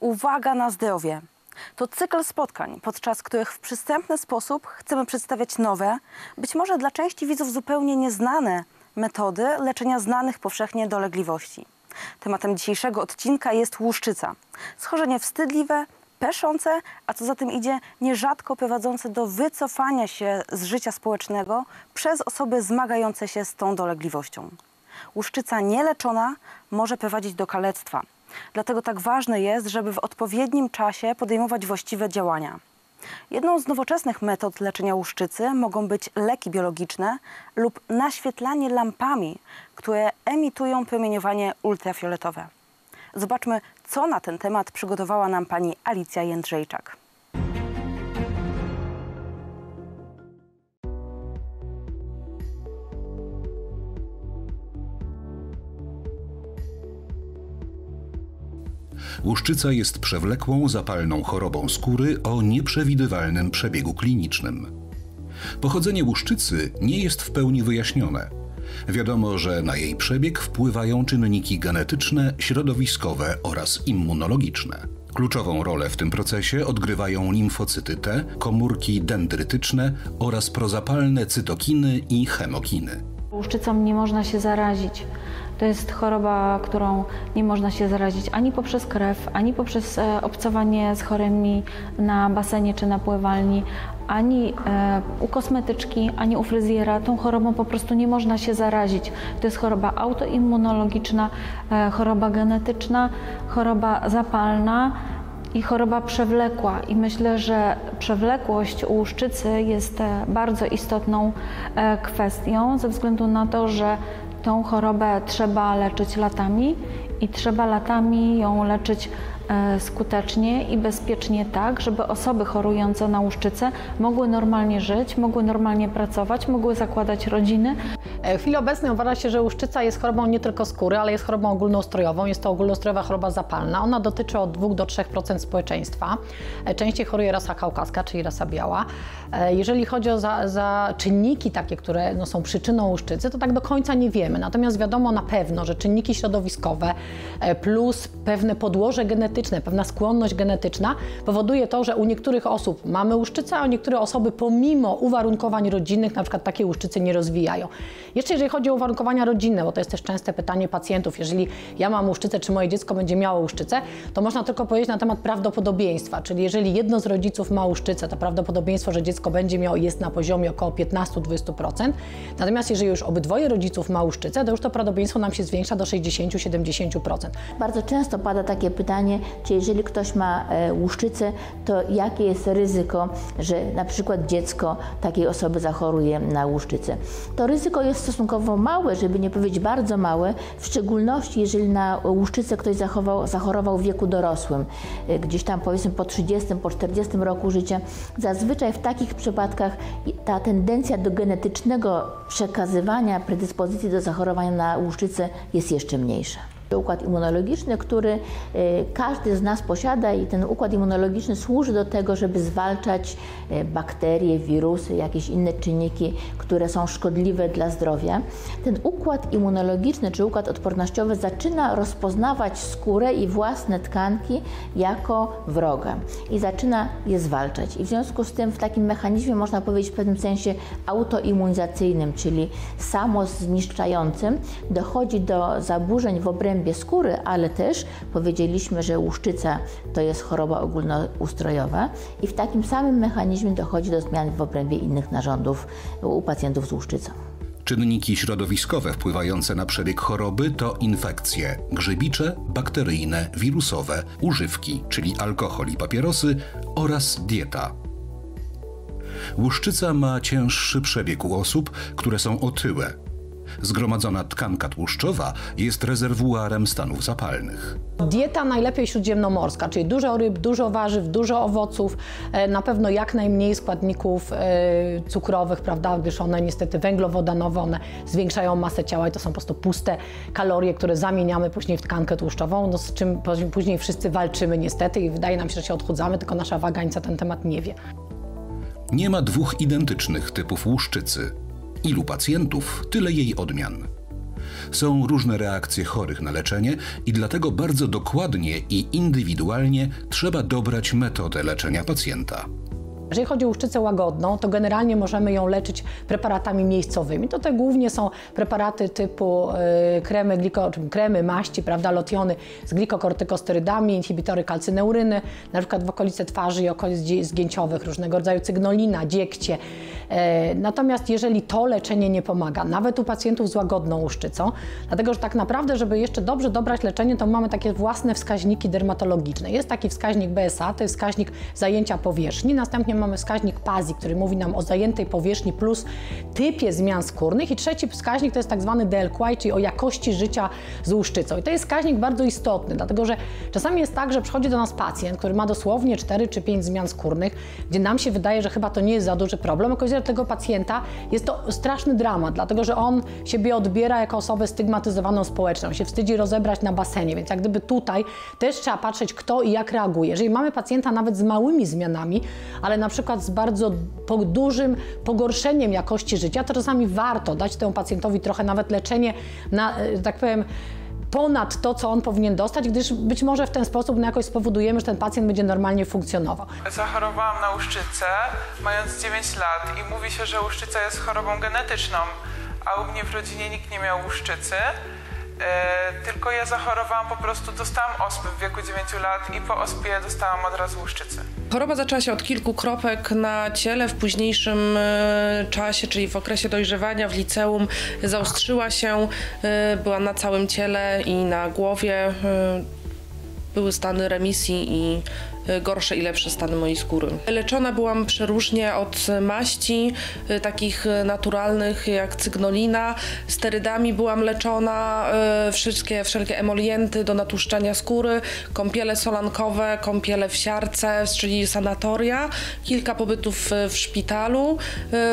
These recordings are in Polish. Uwaga na zdrowie! To cykl spotkań, podczas których w przystępny sposób chcemy przedstawiać nowe, być może dla części widzów zupełnie nieznane metody leczenia znanych powszechnie dolegliwości. Tematem dzisiejszego odcinka jest łuszczyca. Schorzenie wstydliwe, peszące, a co za tym idzie nierzadko prowadzące do wycofania się z życia społecznego przez osoby zmagające się z tą dolegliwością. Łuszczyca nieleczona może prowadzić do kalectwa. Dlatego tak ważne jest, żeby w odpowiednim czasie podejmować właściwe działania. Jedną z nowoczesnych metod leczenia łuszczycy mogą być leki biologiczne lub naświetlanie lampami, które emitują promieniowanie ultrafioletowe. Zobaczmy, co na ten temat przygotowała nam pani Alicja Jędrzejczak. Łuszczyca jest przewlekłą, zapalną chorobą skóry o nieprzewidywalnym przebiegu klinicznym. Pochodzenie łuszczycy nie jest w pełni wyjaśnione. Wiadomo, że na jej przebieg wpływają czynniki genetyczne, środowiskowe oraz immunologiczne. Kluczową rolę w tym procesie odgrywają limfocyty T, komórki dendrytyczne oraz prozapalne cytokiny i chemokiny. Łuszczycą nie można się zarazić. To jest choroba, którą nie można się zarazić ani poprzez krew, ani poprzez obcowanie z chorymi na basenie czy na pływalni, ani u kosmetyczki, ani u fryzjera. Tą chorobą po prostu nie można się zarazić. To jest choroba autoimmunologiczna, choroba genetyczna, choroba zapalna i choroba przewlekła. I myślę, że przewlekłość u łuszczycy jest bardzo istotną kwestią ze względu na to, że tą chorobę trzeba leczyć latami i trzeba latami ją leczyć skutecznie i bezpiecznie tak, żeby osoby chorujące na łuszczycę mogły normalnie żyć, mogły normalnie pracować, mogły zakładać rodziny. W chwili obecnej uważa się, że łuszczyca jest chorobą nie tylko skóry, ale jest chorobą ogólnoustrojową. Jest to ogólnoustrojowa choroba zapalna. Ona dotyczy od 2 do 3% społeczeństwa. Częściej choruje rasa kaukaska, czyli rasa biała. Jeżeli chodzi o czynniki takie, które są przyczyną łuszczycy, to tak do końca nie wiemy. Natomiast wiadomo na pewno, że czynniki środowiskowe plus pewne podłoże genetyczne, pewna skłonność genetyczna powoduje to, że u niektórych osób mamy łuszczycę, a niektóre osoby pomimo uwarunkowań rodzinnych na przykład takiej łuszczycy nie rozwijają. Jeszcze jeżeli chodzi o uwarunkowania rodzinne, bo to jest też częste pytanie pacjentów, jeżeli ja mam łuszczycę, czy moje dziecko będzie miało łuszczycę, to można tylko powiedzieć na temat prawdopodobieństwa, czyli jeżeli jedno z rodziców ma łuszczycę, to prawdopodobieństwo, że dziecko będzie miało jest na poziomie około 15–20%, natomiast jeżeli już obydwoje rodziców ma łuszczycę, to już to prawdopodobieństwo nam się zwiększa do 60–70%. Bardzo często pada takie pytanie, czy jeżeli ktoś ma łuszczycę, to jakie jest ryzyko, że na przykład dziecko takiej osoby zachoruje na łuszczycę. To ryzyko jest stosunkowo małe, żeby nie powiedzieć bardzo małe, w szczególności jeżeli na łuszczycę ktoś zachorował w wieku dorosłym, gdzieś tam powiedzmy po 30, po 40 roku życia. Zazwyczaj w takich przypadkach ta tendencja do genetycznego przekazywania predyspozycji do zachorowania na łuszczycę jest jeszcze mniejsza. Układ immunologiczny, który każdy z nas posiada i ten układ immunologiczny służy do tego, żeby zwalczać bakterie, wirusy, jakieś inne czynniki, które są szkodliwe dla zdrowia. Ten układ immunologiczny czy układ odpornościowy zaczyna rozpoznawać skórę i własne tkanki jako wroga i zaczyna je zwalczać. I w związku z tym w takim mechanizmie można powiedzieć w pewnym sensie autoimmunizacyjnym, czyli samozniszczającym, dochodzi do zaburzeń w obrębie skóry, ale też powiedzieliśmy, że łuszczyca to jest choroba ogólnoustrojowa i w takim samym mechanizmie dochodzi do zmian w obrębie innych narządów u pacjentów z łuszczycą. Czynniki środowiskowe wpływające na przebieg choroby to infekcje grzybicze, bakteryjne, wirusowe, używki, czyli alkohol i papierosy oraz dieta. Łuszczyca ma cięższy przebieg u osób, które są otyłe. Zgromadzona tkanka tłuszczowa jest rezerwuarem stanów zapalnych. Dieta najlepiej śródziemnomorska, czyli dużo ryb, dużo warzyw, dużo owoców, na pewno jak najmniej składników cukrowych, prawda, gdyż one niestety węglowodanowe, one zwiększają masę ciała i to są po prostu puste kalorie, które zamieniamy później w tkankę tłuszczową, no z czym później wszyscy walczymy niestety i wydaje nam się, że się odchudzamy, tylko nasza waga nic na ten temat nie wie. Nie ma 2 identycznych typów łuszczycy. Ilu pacjentów, tyle jej odmian. są różne reakcje chorych na leczenie i dlatego bardzo dokładnie i indywidualnie trzeba dobrać metodę leczenia pacjenta. Jeżeli chodzi o łuszczycę łagodną, to generalnie możemy ją leczyć preparatami miejscowymi. To te głównie są preparaty typu kremy, maści, prawda, lotiony z glikokortykosterydami, inhibitory kalcyneuryny, na przykład w okolice twarzy i okolic zgięciowych, różnego rodzaju cygnolina, dziegcie. Natomiast jeżeli to leczenie nie pomaga, nawet u pacjentów z łagodną łuszczycą, dlatego że tak naprawdę, żeby jeszcze dobrze dobrać leczenie, to mamy takie własne wskaźniki dermatologiczne. Jest taki wskaźnik BSA, to jest wskaźnik zajęcia powierzchni, następnie mamy wskaźnik PAZI, który mówi nam o zajętej powierzchni plus typie zmian skórnych i trzeci wskaźnik to jest tak zwany DLQI, czyli o jakości życia z łuszczycą. I to jest wskaźnik bardzo istotny, dlatego że czasami jest tak, że przychodzi do nas pacjent, który ma dosłownie 4 czy 5 zmian skórnych, gdzie nam się wydaje, że chyba to nie jest za duży problem, okazuje się, że tego pacjenta jest to straszny dramat, dlatego że on siebie odbiera jako osobę stygmatyzowaną społeczną, się wstydzi rozebrać na basenie, więc jak gdyby tutaj też trzeba patrzeć, kto i jak reaguje. Jeżeli mamy pacjenta nawet z małymi zmianami, ale na przykład z bardzo dużym pogorszeniem jakości życia, to czasami warto dać temu pacjentowi trochę nawet leczenie, na, tak powiem, ponad to, co on powinien dostać, gdyż być może w ten sposób jakoś spowodujemy, że ten pacjent będzie normalnie funkcjonował. Zachorowałam na łuszczycę, mając 9 lat i mówi się, że łuszczyca jest chorobą genetyczną, a u mnie w rodzinie nikt nie miał łuszczycy. Tylko ja zachorowałam, po prostu dostałam ospy w wieku 9 lat i po ospie dostałam od razu łuszczycę. Choroba zaczęła się od kilku kropek na ciele. W późniejszym czasie, czyli w okresie dojrzewania w liceum, zaostrzyła się, była na całym ciele i na głowie. Były stany remisji i gorsze i lepsze stany mojej skóry. Leczona byłam przeróżnie od maści takich naturalnych jak cygnolina, sterydami byłam leczona, wszelkie emolienty do natłuszczania skóry, kąpiele solankowe, kąpiele w siarce, czyli sanatoria, kilka pobytów w szpitalu,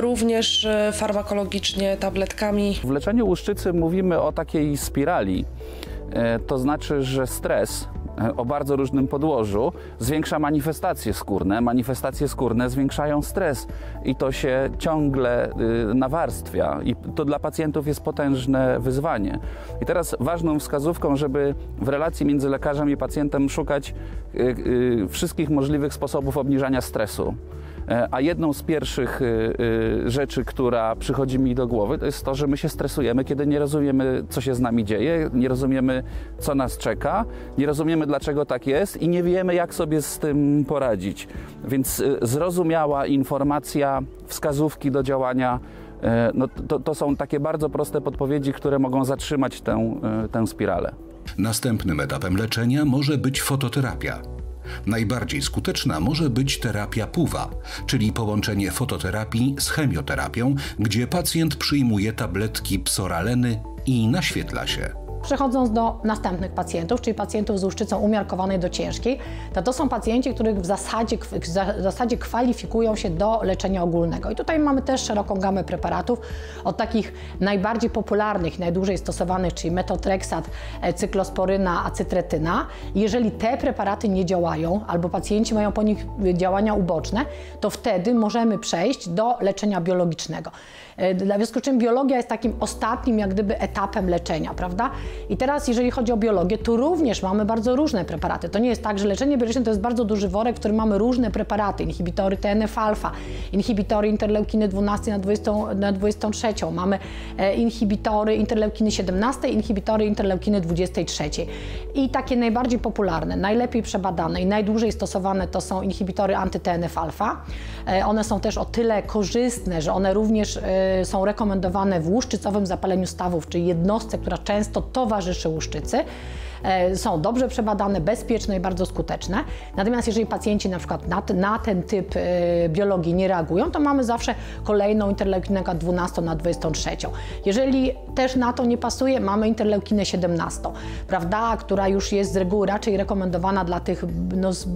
również farmakologicznie tabletkami. W leczeniu łuszczycy mówimy o takiej spirali, to znaczy, że stres o bardzo różnym podłożu zwiększa manifestacje skórne. Manifestacje skórne zwiększają stres i to się ciągle nawarstwia i to dla pacjentów jest potężne wyzwanie. I teraz ważną wskazówką, żeby w relacji między lekarzem i pacjentem szukać wszystkich możliwych sposobów obniżania stresu. A jedną z pierwszych rzeczy, która przychodzi mi do głowy, to jest to, że my się stresujemy, kiedy nie rozumiemy, co się z nami dzieje, nie rozumiemy, co nas czeka, nie rozumiemy, dlaczego tak jest i nie wiemy, jak sobie z tym poradzić. Więc zrozumiała informacja, wskazówki do działania, no to są takie bardzo proste podpowiedzi, które mogą zatrzymać tę spiralę. Następnym etapem leczenia może być fototerapia. Najbardziej skuteczna może być terapia PUVA, czyli połączenie fototerapii z chemioterapią, gdzie pacjent przyjmuje tabletki psoraleny i naświetla się. Przechodząc do następnych pacjentów, czyli pacjentów z łuszczycą umiarkowanej do ciężkiej, to są pacjenci, których w zasadzie kwalifikują się do leczenia ogólnego. I tutaj mamy też szeroką gamę preparatów, od takich najbardziej popularnych, najdłużej stosowanych, czyli metotreksat, cyklosporyna, acetretyna. Jeżeli te preparaty nie działają, albo pacjenci mają po nich działania uboczne, to wtedy możemy przejść do leczenia biologicznego. W związku z czym biologia jest takim ostatnim jak gdyby etapem leczenia, prawda? I teraz, jeżeli chodzi o biologię, to również mamy bardzo różne preparaty. To nie jest tak, że leczenie biologiczne to jest bardzo duży worek, w którym mamy różne preparaty. Inhibitory TNF-alfa, inhibitory interleukiny 12 na 23, mamy inhibitory interleukiny 17, inhibitory interleukiny 23. I takie najbardziej popularne, najlepiej przebadane i najdłużej stosowane to są inhibitory anty-TNF-alfa. One są też o tyle korzystne, że one również są rekomendowane w łuszczycowym zapaleniu stawów, czyli jednostce, która często towarzyszy łuszczycy, są dobrze przebadane, bezpieczne i bardzo skuteczne. Natomiast jeżeli pacjenci na przykład na ten typ biologii nie reagują, to mamy zawsze kolejną interleukinę 12 na 23. Jeżeli też na to nie pasuje, mamy interleukinę 17, prawda, która już jest z reguły raczej rekomendowana dla tych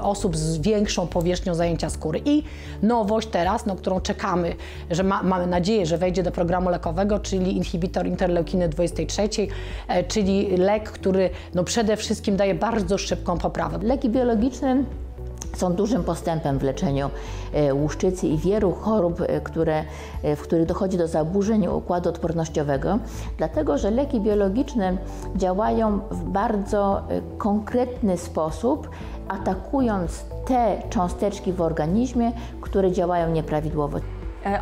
osób z większą powierzchnią zajęcia skóry. I nowość teraz, którą czekamy, że mamy nadzieję, że wejdzie do programu lekowego, czyli inhibitor interleukiny 23, czyli lek, który przede wszystkim daje bardzo szybką poprawę. Leki biologiczne są dużym postępem w leczeniu łuszczycy i wielu chorób, w których dochodzi do zaburzeń układu odpornościowego, dlatego że leki biologiczne działają w bardzo konkretny sposób, atakując te cząsteczki w organizmie, które działają nieprawidłowo.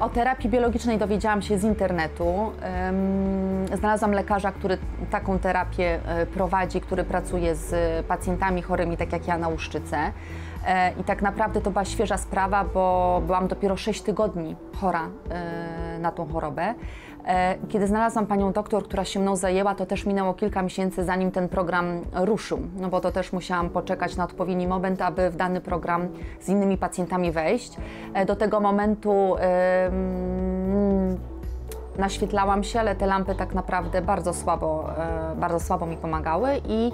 O terapii biologicznej dowiedziałam się z internetu. Znalazłam lekarza, który taką terapię prowadzi, który pracuje z pacjentami chorymi, tak jak ja, na łuszczycę. I tak naprawdę to była świeża sprawa, bo byłam dopiero 6 tygodni chora na tą chorobę. Kiedy znalazłam panią doktor, która się mną zajęła, to też minęło kilka miesięcy, zanim ten program ruszył, no bo to też musiałam poczekać na odpowiedni moment, aby w dany program z innymi pacjentami wejść. Do tego momentu naświetlałam się, ale te lampy tak naprawdę bardzo słabo mi pomagały i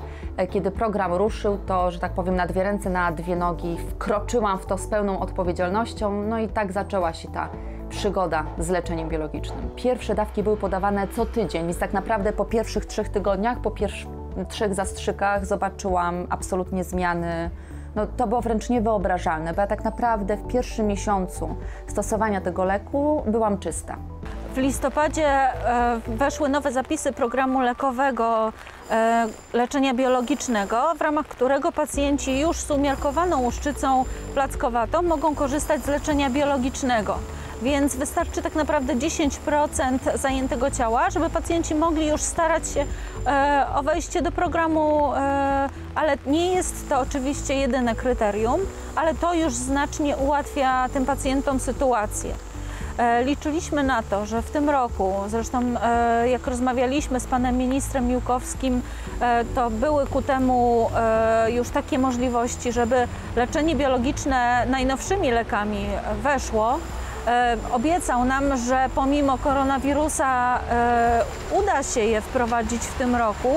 kiedy program ruszył, to, że tak powiem, na dwie ręce, na dwie nogi wkroczyłam w to z pełną odpowiedzialnością, no i tak zaczęła się ta przygoda z leczeniem biologicznym. Pierwsze dawki były podawane co tydzień, więc tak naprawdę po pierwszych 3 tygodniach, po pierwszych 3 zastrzykach zobaczyłam absolutnie zmiany. No, to było wręcz niewyobrażalne, bo ja tak naprawdę w pierwszym miesiącu stosowania tego leku byłam czysta. W listopadzie weszły nowe zapisy programu lekowego leczenia biologicznego, w ramach którego pacjenci już z umiarkowaną łuszczycą plackowatą mogą korzystać z leczenia biologicznego. Więc wystarczy tak naprawdę 10% zajętego ciała, żeby pacjenci mogli już starać się o wejście do programu, ale nie jest to oczywiście jedyne kryterium, ale to już znacznie ułatwia tym pacjentom sytuację. Liczyliśmy na to, że w tym roku, zresztą jak rozmawialiśmy z panem ministrem Miłkowskim, to były ku temu już takie możliwości, żeby leczenie biologiczne najnowszymi lekami weszło. Obiecał nam, że pomimo koronawirusa uda się je wprowadzić w tym roku.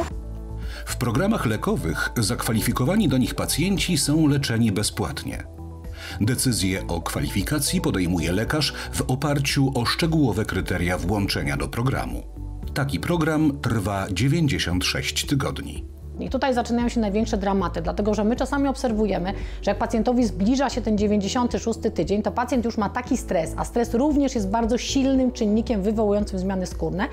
W programach lekowych zakwalifikowani do nich pacjenci są leczeni bezpłatnie. Decyzję o kwalifikacji podejmuje lekarz w oparciu o szczegółowe kryteria włączenia do programu. Taki program trwa 96 tygodni. I tutaj zaczynają się największe dramaty, dlatego że my czasami obserwujemy, że jak pacjentowi zbliża się ten 96 tydzień, to pacjent już ma taki stres, a stres również jest bardzo silnym czynnikiem wywołującym zmiany skórne,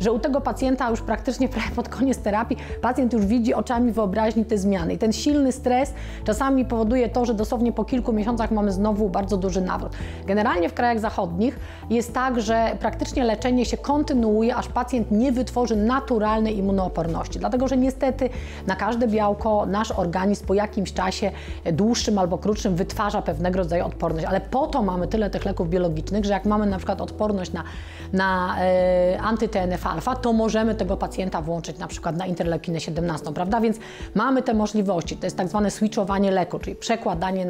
że u tego pacjenta już praktycznie prawie pod koniec terapii pacjent już widzi oczami wyobraźni te zmiany. I ten silny stres czasami powoduje to, że dosłownie po kilku miesiącach mamy znowu bardzo duży nawrót. Generalnie w krajach zachodnich jest tak, że praktycznie leczenie się kontynuuje, aż pacjent nie wytworzy naturalnej immunooporności, dlatego że niestety na każde białko nasz organizm po jakimś czasie dłuższym albo krótszym wytwarza pewnego rodzaju odporność, ale po to mamy tyle tych leków biologicznych, że jak mamy na przykład odporność na anty-TNF-alfa, to możemy tego pacjenta włączyć na przykład na interleukinę 17, prawda? Więc mamy te możliwości, to jest tak zwane switchowanie leku, czyli przekładanie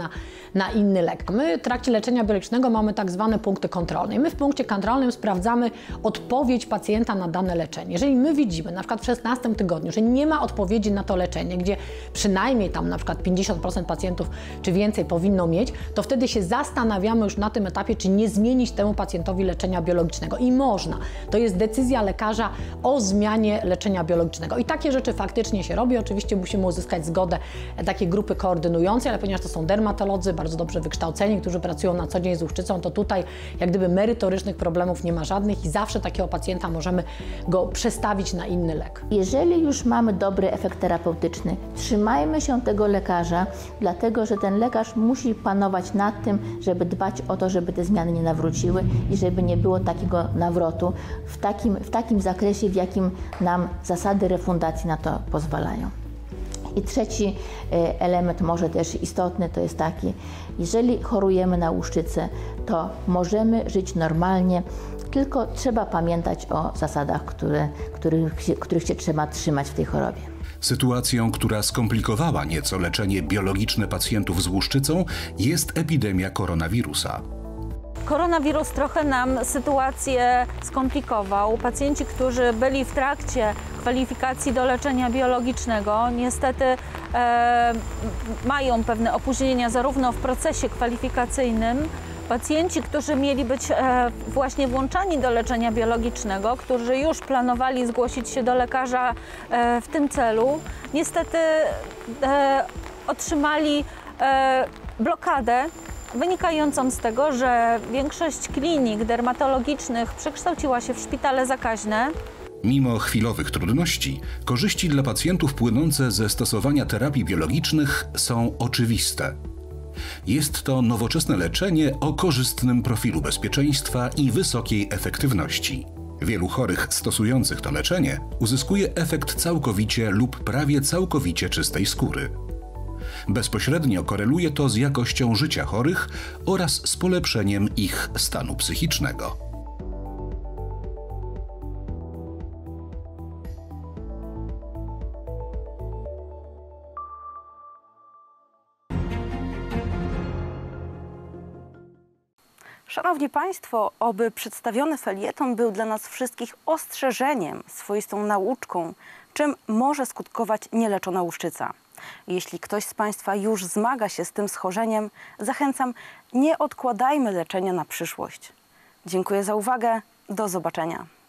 na inny lek. My w trakcie leczenia biologicznego mamy tak zwane punkty kontrolne i my w punkcie kontrolnym sprawdzamy odpowiedź pacjenta na dane leczenie. Jeżeli my widzimy na przykład w 16 tygodniu, że nie ma odpowiedzi na to leczenie, gdzie przynajmniej tam na przykład 50% pacjentów czy więcej powinno mieć, to wtedy się zastanawiamy już na tym etapie, czy nie zmienić temu pacjentowi leczenia biologicznego. I można. To jest decyzja lekarza o zmianie leczenia biologicznego. I takie rzeczy faktycznie się robi. Oczywiście musimy uzyskać zgodę takiej grupy koordynującej, ale ponieważ to są dermatolodzy, bardzo dobrze wykształceni, którzy pracują na co dzień z łuszczycą, to tutaj jak gdyby merytorycznych problemów nie ma żadnych i zawsze takiego pacjenta możemy go przestawić na inny lek. Jeżeli już mamy dobry efekt terapeutyczny. Trzymajmy się tego lekarza, dlatego że ten lekarz musi panować nad tym, żeby dbać o to, żeby te zmiany nie nawróciły i żeby nie było takiego nawrotu w takim zakresie, w jakim nam zasady refundacji na to pozwalają. I trzeci element, może też istotny, to jest taki, jeżeli chorujemy na łuszczycę, to możemy żyć normalnie, tylko trzeba pamiętać o zasadach, których się trzeba trzymać w tej chorobie. Sytuacją, która skomplikowała nieco leczenie biologiczne pacjentów z łuszczycą, jest epidemia koronawirusa. Koronawirus trochę nam sytuację skomplikował. Pacjenci, którzy byli w trakcie kwalifikacji do leczenia biologicznego, niestety mają pewne opóźnienia zarówno w procesie kwalifikacyjnym. Pacjenci, którzy mieli być właśnie włączani do leczenia biologicznego, którzy już planowali zgłosić się do lekarza w tym celu, niestety otrzymali blokadę wynikającą z tego, że większość klinik dermatologicznych przekształciła się w szpitale zakaźne. Mimo chwilowych trudności, korzyści dla pacjentów płynące ze stosowania terapii biologicznych są oczywiste. Jest to nowoczesne leczenie o korzystnym profilu bezpieczeństwa i wysokiej efektywności. Wielu chorych stosujących to leczenie uzyskuje efekt całkowicie lub prawie całkowicie czystej skóry. Bezpośrednio koreluje to z jakością życia chorych oraz z polepszeniem ich stanu psychicznego. Szanowni Państwo, oby przedstawiony felieton był dla nas wszystkich ostrzeżeniem, swoistą nauczką, czym może skutkować nieleczona łuszczyca. Jeśli ktoś z Państwa już zmaga się z tym schorzeniem, zachęcam, nie odkładajmy leczenia na przyszłość. Dziękuję za uwagę, do zobaczenia.